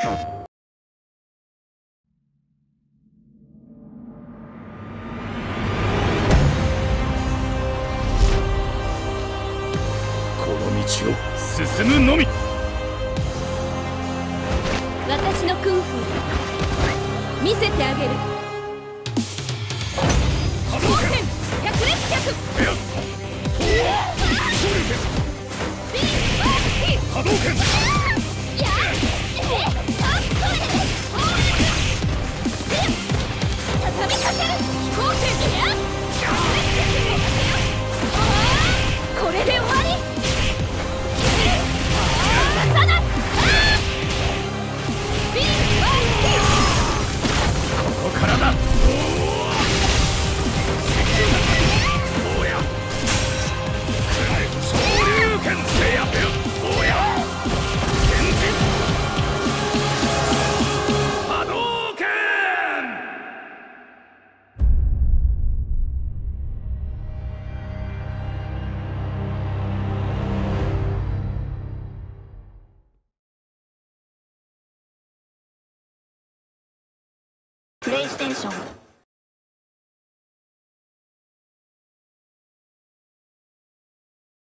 この道を進むのみ。私の功夫見せてあげる。当選100 100 プレイステーション。